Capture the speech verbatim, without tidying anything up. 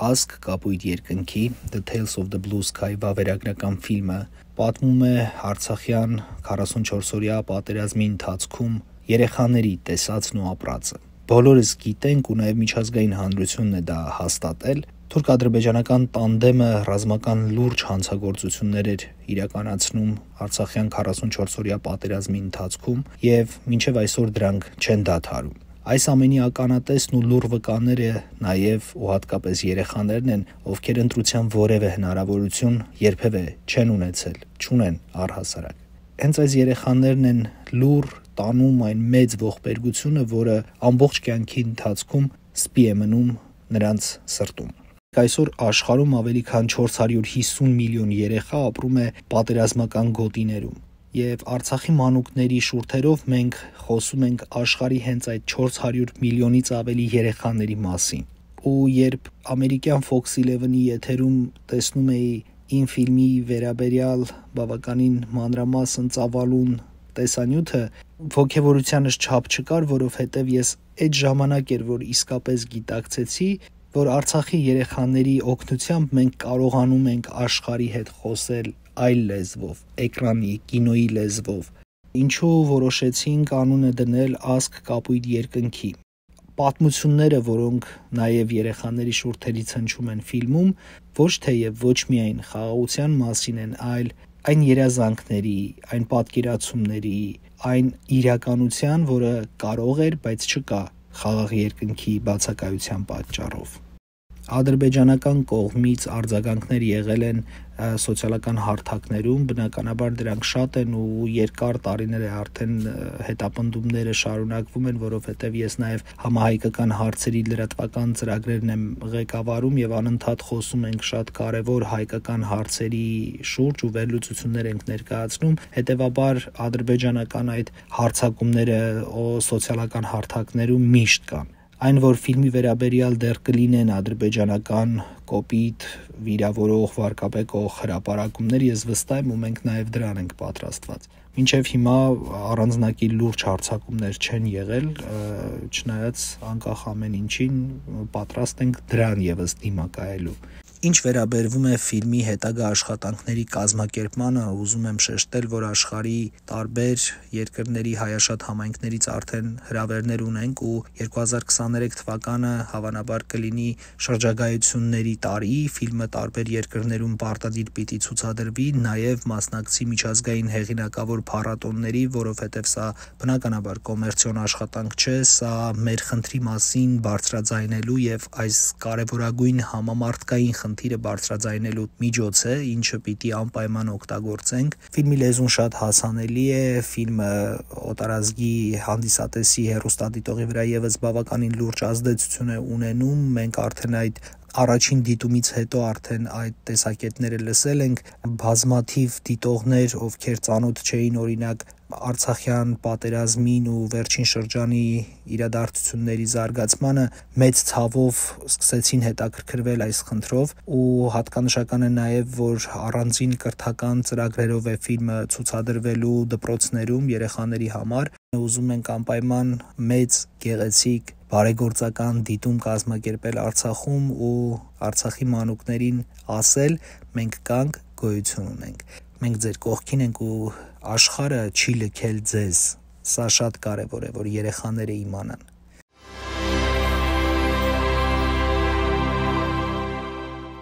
«Ազգ կապույտ երկնքի» The Tales of the Blue Sky վավերագրական ֆիլմը պատմում է արցախյան քառասունչորս օրյա պատերազմի ընթացքում երեխաների տեսածն ու ապրածը։ Բոլորս գիտենք ու նաև միջազգային հանրությունն է դա հաստատել, թուրք-ադրբեջանական տանդեմը ռազմական լուրջ հանցագործություններ էր իրականացնում արցախյան քառասունչորս օրյա պատերազմի ընթացքում եւ մինչեւ այսօր դրանք չեն դադարում։ Այս ամենի ականատեսն ու լուր վկաները նաև ու հատկապես երեխաներն են, ովքեր ընտրության որևէ հնարավորություն երբևէ չեն ունեցել, չունեն առհասարակ։ Հենց այս երեխաներն են լուր տանում այն մեծ ողբերգությունը, որը ամբողջ կյանքի ընթացքում սպի է մնում նրանց սրտում։ Այսօր աշխարհում ավելի քան չորս հարյուր հիսուն միլիոն երեխա ապրում է պատերազմական գոտիներում։ Եվ Արցախի մանուկների շուրթերով մենք խոսում ենք աշխարհի հենց այդ չորս հարյուր միլիոնից ավելի երեխաների մասին։ Ու երբ ամերիկյան Fox Eleven-ի եթերում տեսնում էի իմ ֆիլմի վերաբերյալ բավականին մանրամասն ծավալուն տեսանյութը, ոգևորությանս չափ չկար, որովհետև ես այդ ժամանակ էր, որ իսկապես գիտակցեցի, որ Արցախի երեխաների օգնությամբ մենք կարողանում ենք աշխարհի հետ խոսել այլ լեզվով, էկրանի, կինոյի լեզվով, ինչու որոշեցինք անունը դնել «Ազգ կապույտ երկնքի»։ Պատմությունները, որոնք նաև երեխաների շուրթերից հնչում են ֆիլմում, ոչ թեև ոչ միայն խաղաղության մասին են, այլ այն երազանքների, այն պատկերացումների, այն իրականության, որը կարող էր, բայց չկա խաղաղ երկնքի բացակայության պատճառով։ Ադրբեջանական կողմից արձագանքներ եղել են սոցիալական հարթակներում, բնականաբար դրանք շատ են ու երկար տարիներ է արդեն հետապնդումները շարունակվում են, որովհետև ես նաև համահայկական հարցերի լրատվական ծրագրերն եմ ղեկավարում եւ անընդհատ խոսում ենք շատ կարեւոր հայկական հարցերի շուրջ ու վերլուծություններ ենք ներկայացնում, հետեւաբար ադրբեջանական այդ հարցակումները սոցիալական հարթակներում միշտ կան։ Այն, որ ֆիլմի վերաբերյալ դեռ կլինեն ադրբեջանական կոպիտ, վիրավորող, վարկաբեկող հրապարակումներ, ես վստահ եմ ու մենք նաև դրան ենք պատրաստված։ Մինչև հիմա առանձնակի լուրջ հարձակումներ չեն եղել, չնայած անկախ ամեն ինչին պատրաստ ենք դրան եւս դիմակայելու։ Ինչ վերաբերվում է ֆիլմի հետագա աշխատանքների կազմակերպմանը, ուզում եմ շեշտել, որ աշխարհի տարբեր երկրների հայաշատ համայնքներից արդեն հրավերներ ունենք ու երկու հազար քսաներեք թվականը հավանաբար կլինի շրջագայությունների տարի, ֆիլմը տարբեր երկրներում պարտադիր պիտի ցուցադրվի, նաև մասնակցի միջազգային հեղինակավոր փառատոների, որովհետև սա բնականաբար կոմերցիոն աշխատանք չէ, սա մեր խնդրի մասին բարձրաձայնելու եւ այս կարեւորագույն համամարտկային խնդիրը բարձրաձայնելու միջոց է, ինչը պիտի անպայման օգտագործենք։ Ֆիլմի լեզուն շատ հասանելի է, ֆիլմը օտարազգի հանդիսատեսի հեռուստադիտողի վրա եւս բավականին լուրջ ազդեցություն է ունենում։ Մենք արդեն այդ առաջին դիտումից հետո արդեն այդ տեսակետները լսել ենք, բազմաթիվ դիտողներ, ովքեր ծանոթ չէին օրինակ արցախյան պատերազմին ու վերջին շրջանի իրադարձությունների զարգացմանը, մեծ ցավով սկսեցին հետաքրքրվել այս խնդրով ու հատկանշական է նաև, որ առանձին կրթական ծրագրերով է ֆիլմը ցուցադրվելու դպրոցներում երեխաների համար։ Ուզում ենք անպայման մեծ, գեղեցիկ, բարեգործական դիտում կազմակերպել Արցախում ու Արցախի մանուկներին ասել՝ մենք կանք, գոյություն ունենք, մենք ձեր կողքին ենք ու աշխարհը չի լքել ձեզ։ Սա շատ կարևոր է, որ երեխաները իմանան։